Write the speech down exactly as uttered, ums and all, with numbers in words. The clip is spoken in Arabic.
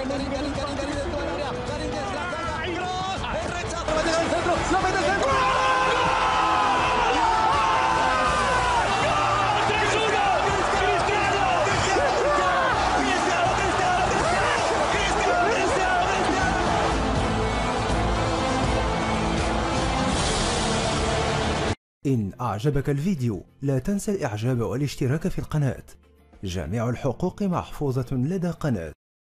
إن أعجبك الفيديو لا تنسى الإعجاب والاشتراك في القناة. جميع الحقوق محفوظة لدى قناة.